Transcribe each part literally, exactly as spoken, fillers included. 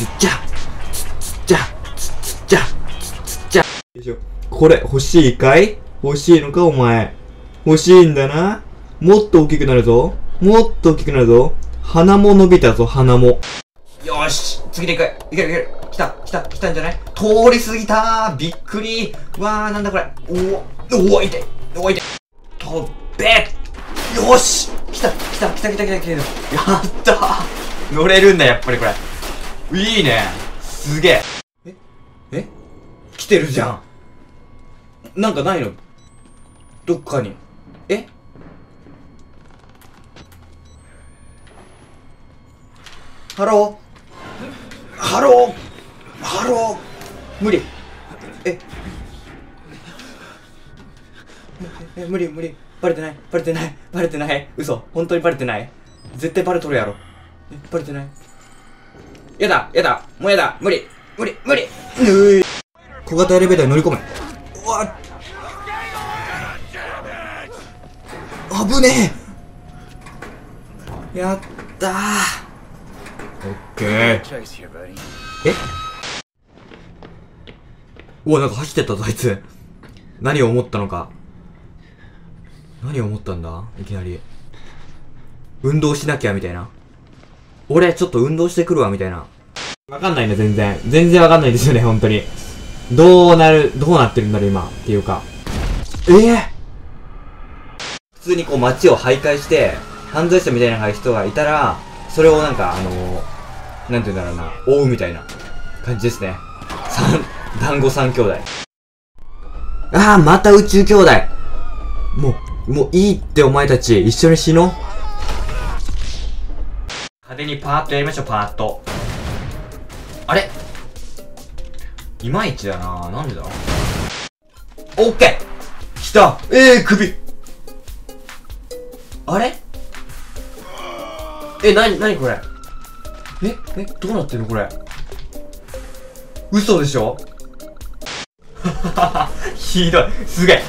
つっちゃつっちゃつっちゃつっちゃよいしょ。これ欲しいかい？欲しいのかお前。欲しいんだな。もっと大きくなるぞ。もっと大きくなるぞ。鼻も伸びたぞ、鼻も。よーし、次でいく。いけるいける。来た、来た、来たんじゃない？通り過ぎたー。びっくりー。わー、なんだこれ。おお、おお、痛い。おお、痛い。飛べ。よし。来た、来た、来た、来た、来た、来た。やったー。乗れるんだ、やっぱりこれ。いいね。すげえ。え、え？来てるじゃん。なんかないの？どっかに。え？ハロー。ハローハロー無理ええ無理無理バレてないバレてないバレてない嘘本当にバレてない絶対バレとるやろえバレてないやだやだもうやだ無理無理無理ぬい小型エレベーターに乗り込めうわっ危ねえやったーオッケー。え？おお、なんか走ってったぞ、あいつ。何を思ったのか。何を思ったんだ？いきなり。運動しなきゃ、みたいな。俺、ちょっと運動してくるわ、みたいな。わかんないね、全然。全然わかんないですよね、ほんとに。どうなる、どうなってるんだろう、今。っていうか。えぇ！普通にこう、街を徘徊して、犯罪者みたいな人がいたら、それをなんか、あのー、なんて言うんだろうな、追うみたいな感じですね。三、団子三兄弟。ああ、また宇宙兄弟。もう、もういいってお前たち、一緒に死のう。派手にパーッとやりましょう、パーッと。あれいまいちだなぁ。なんでだオッケー来たええー、首あれえ、なに、なにこれえ、え、どうなってるのこれ嘘でしょははは、ひどい。すげえ。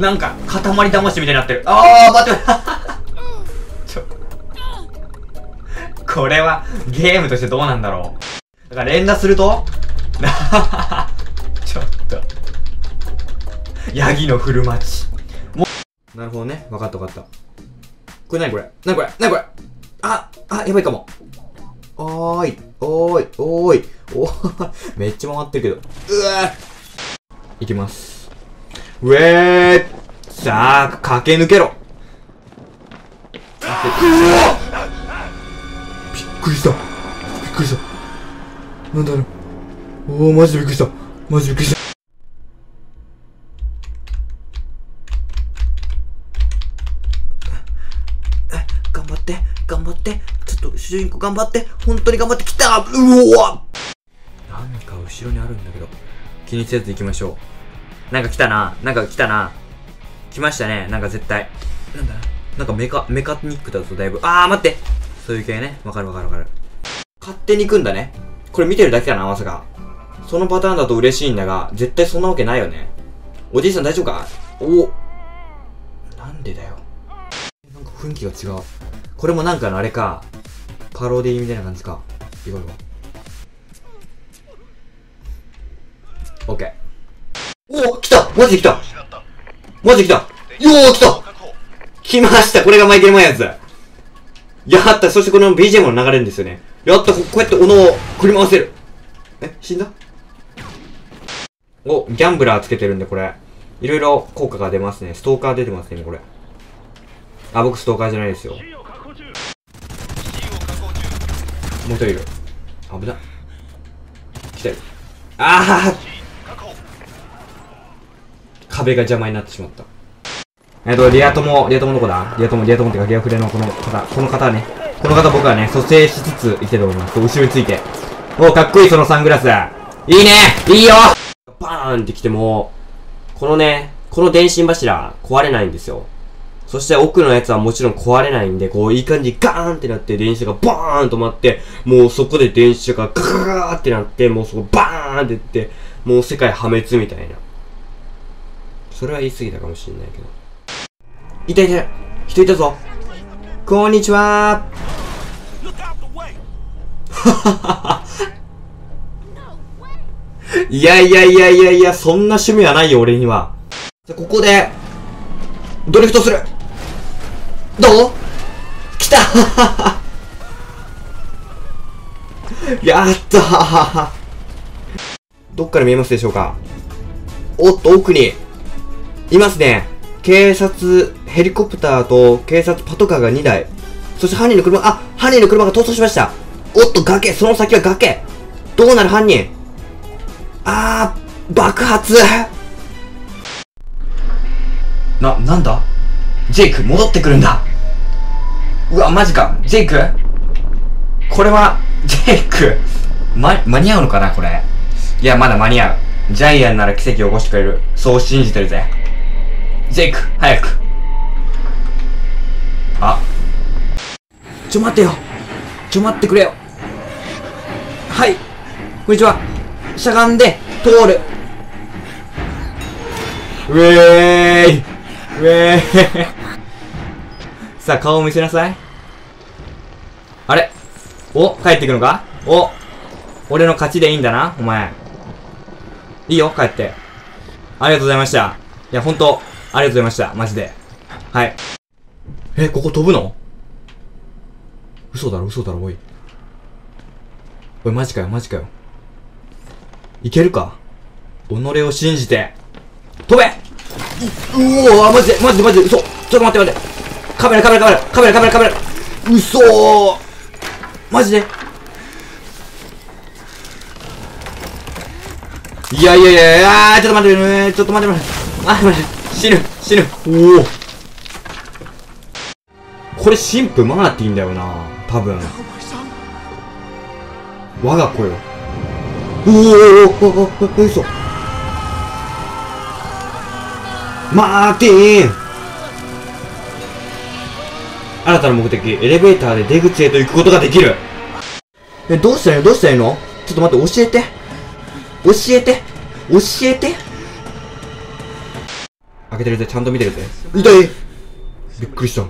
なんか、塊騙しみたいになってる。あー、待って待って。ちょ。これは、ゲームとしてどうなんだろう。だから連打するとちょっと。ヤギの古町。もう。なるほどね。わかったわかった。これなにこれなにこれなにこれあ、あ、やばいかも。おーい、おーい、おーい、おーい。めっちゃ回ってるけど。うわぁいきます。うえーさあ、駆け抜けろうわびっくりした。びっくりした。なんだろう。おー、マジでびっくりした。マジでびっくりした。頑張ってちょっと主人公頑張って本当に頑張ってきたうおわなんか後ろにあるんだけど気にせず行きましょうなんか来たななんか来たな来ましたねなんか絶対なんだなんかメカメカニックだぞだいぶあー待ってそういう系ねわかるわかるわかる勝手に行くんだねこれ見てるだけかなまさかそのパターンだと嬉しいんだが絶対そんなわけないよねおじいさん大丈夫かおなんでだよなんか雰囲気が違うこれもなんかのあれか。パロディみたいな感じか。いこういこう。オッケー。おお来たマジで来たマジで来たよー来た来ましたこれがマイケル・マイヤーズやったそしてこの ビージーエム も流れるんですよね。やったこうやって斧を振り回せるえ死んだお、ギャンブラーつけてるんでこれ。いろいろ効果が出ますね。ストーカー出てますね、これ。あ、僕ストーカーじゃないですよ。もう一人いる。危ない。来てる。ああ壁が邪魔になってしまった。えっと、リア友、リア友どこだリア友、リア友ってか、リアフレのこの方、この方ね。この方僕はね、蘇生しつつ生きてると思います。後ろについて。おお、かっこいいそのサングラス。いいねいいよバーンって来ても、このね、この電信柱、壊れないんですよ。そして奥のやつはもちろん壊れないんで、こういい感じにガーンってなって、電車がバーン止まって、もうそこで電車がガガガーってなって、もうそこバーンっていって、もう世界破滅みたいな。それは言い過ぎたかもしれないけど。いたいた人いたぞこんにちはははははいやいやいやいやいや、そんな趣味はないよ、俺には。じゃ、ここで、ドリフトする。どう？来たやったー。どっから見えますでしょうか？おっと、奥に、いますね。警察ヘリコプターと警察パトカーがにだい。そして犯人の車、あ、犯人の車が逃走しました。おっと、崖、その先は崖。どうなる犯人？あー、爆発。な、なんだ？ジェイク、戻ってくるんだ。うわ、マジか。ジェイク？これは、ジェイク、ま、間に合うのかな、これ。いや、まだ間に合う。ジャイアンなら奇跡を起こしてくれる。そう信じてるぜ。ジェイク、早く。あ。ちょ、待ってよ。ちょ、待ってくれよ。はい。こんにちは。しゃがんで、通る。ウェーイ。ウェーイ。さあ、顔を見せなさい。あれ？お？帰ってくのか？お？俺の勝ちでいいんだな、お前。いいよ、帰って。ありがとうございました。いや、ほんと、ありがとうございました。マジで。はい。え、ここ飛ぶの？嘘だろ、嘘だろ、おい。おい、マジかよ、マジかよ。いけるか？己を信じて。飛べ！う、うおー、マジで、マジで、マジで、嘘！ちょっと待って待って。カメラ、カメラ、カメラ、カメラ、カメラ、カメラ。嘘ー！マジで？いやいやいやいや、ちょっと待って、ちょっと待って、待って、死ぬ、死ぬ。おお。これ、神父マーティンだよな、多分。我が子よ。おおおおおお、嘘。マーティン！新たな目的、エレベーターで出口へと行くことができる。え、どうしたらいいの？どうしたらいいの？ちょっと待って、教えて。教えて。教えて。開けてるぜ、ちゃんと見てるぜ。痛い！びっくりした。い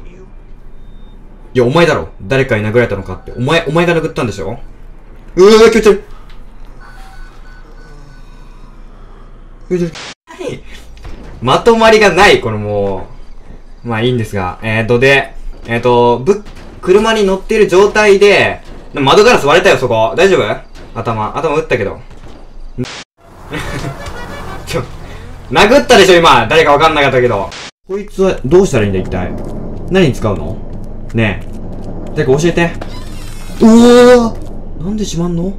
や、お前だろ。誰かに殴られたのかって。お前、お前が殴ったんでしょ？うわ、気持ち悪い。気持ち悪い。まとまりがない、このもう。まあいいんですが。えーと、で、えっと、ぶ、車に乗っている状態で、窓ガラス割れたよ、そこ。大丈夫？頭、頭打ったけど。ちょ、殴ったでしょ、今。誰かわかんなかったけど。こいつは、どうしたらいいんだ、一体。何に使うの？ねえ。誰か教えて。うおー！なんで閉まんの？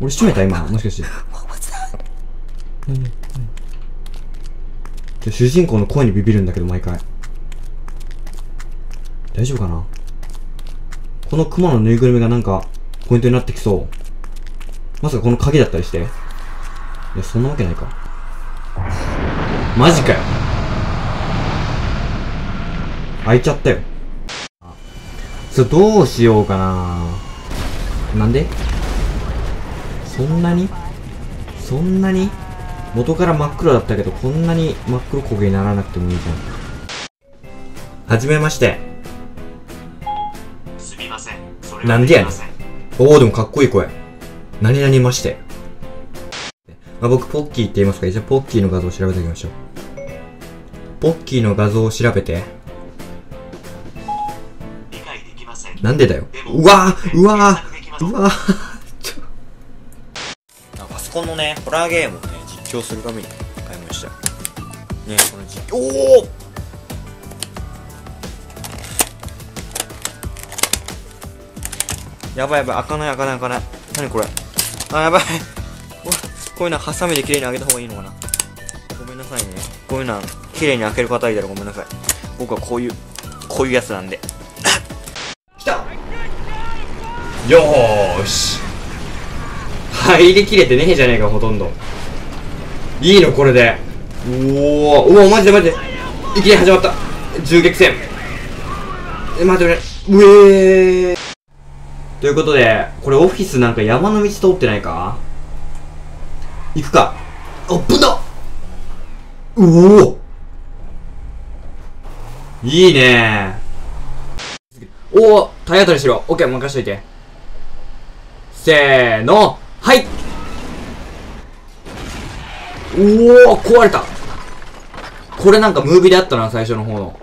俺閉めた、今。もしかして。何？何？ちょ、主人公の声にビビるんだけど、毎回。大丈夫かな？このクマのぬいぐるみがなんか、ポイントになってきそう。まさかこの鍵だったりして？いや、そんなわけないか。マジかよ。開いちゃったよ。それどうしようかな。なんで？そんなに？そんなに？元から真っ黒だったけど、こんなに真っ黒焦げにならなくてもいいじゃん。はじめまして。なんでやねん。おお、でもかっこいい声。何々まして。まあ、僕、ポッキーって言いますか。じゃあ、ポッキーの画像を調べておきましょう。ポッキーの画像を調べて。理解できません。なんでだよ。うわぁ、うわぁ、うわぁ。パソコンのね、ホラーゲームをね、実況するために買いました。ね、この実況。おお！やばいやばい、開かない開かない開かない。何これ。あ、やばい。こういうのはハサミで綺麗に開けた方がいいのかな。ごめんなさいね。こういうのは綺麗に開ける方いたらごめんなさい。僕はこういう、こういうやつなんで。来た！よーし。入りきれてねえじゃねえか、ほとんど。いいの、これで。おー、うわ、マジでマジで。いきなり始まった。銃撃戦。え、待ってくれ。うえー。ということで、これオフィスなんか山の道通ってないか？行くか。あ、ぶなっ！うお！いいねー。おお、体当たりしろ。オッケー、任しといて。せーの、はい！おお、壊れた。これなんかムービーであったな、最初の方の。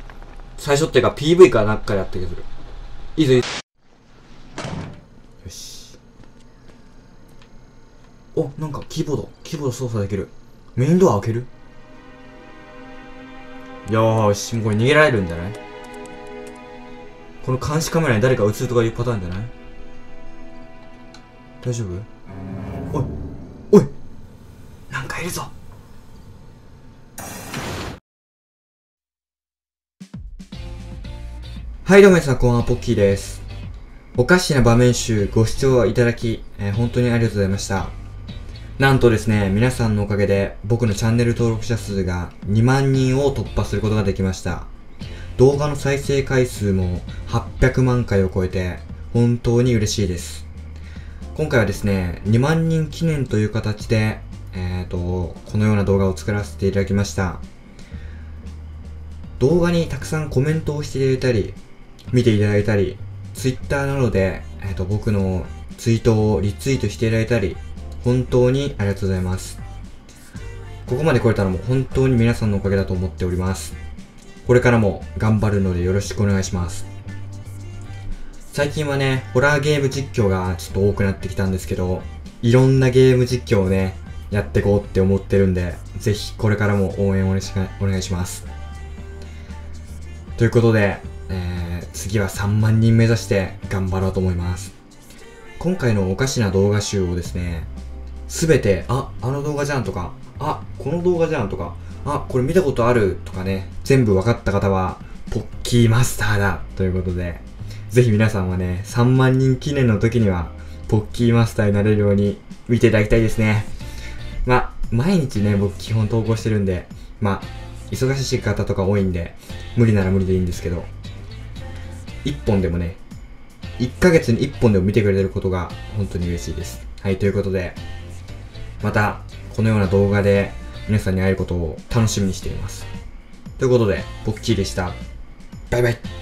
最初っていうか ピーブイ かなんかであった気がする。いいぞいいぞ。よし。お、なんかキーボード。キーボード操作できる。メインドア開ける？よーし、もうこれ逃げられるんじゃない？この監視カメラに誰か映るとかいうパターンじゃない？大丈夫？おいおい、なんかいるぞ。はい、どうも皆さん、こんばんは、ポッキーです。おかしな場面集ご視聴いただき、えー、本当にありがとうございました。なんとですね、皆さんのおかげで僕のチャンネル登録者数がにまんにんを突破することができました。動画の再生回数もはっぴゃくまんかいを超えて本当に嬉しいです。今回はですね、にまんにん記念という形で、えーと、このような動画を作らせていただきました。動画にたくさんコメントをしていただいたり、見ていただいたり、Twitter などで、えーと、僕のツイートをリツイートしていただいたり、本当にありがとうございます。ここまで来れたのも本当に皆さんのおかげだと思っております。これからも頑張るのでよろしくお願いします。最近はね、ホラーゲーム実況がちょっと多くなってきたんですけど、いろんなゲーム実況をね、やってこうって思ってるんで、ぜひこれからも応援をお願いします。ということで、えー、次はさんまんにん目指して頑張ろうと思います。今回のおかしな動画集をですね、すべて、あ、あの動画じゃんとか、あ、この動画じゃんとか、あ、これ見たことあるとかね、全部分かった方は、ポッキーマスターだということで、ぜひ皆さんはね、さんまんにん記念の時には、ポッキーマスターになれるように見ていただきたいですね。まあ、毎日ね、僕基本投稿してるんで、まあ、忙しい方とか多いんで、無理なら無理でいいんですけど、いっぽんでもね、いっかげつにいっぽんでも見てくれてることが、本当に嬉しいです。はい、ということで、また、このような動画で皆さんに会えることを楽しみにしています。ということで、ポッキーでした。バイバイ。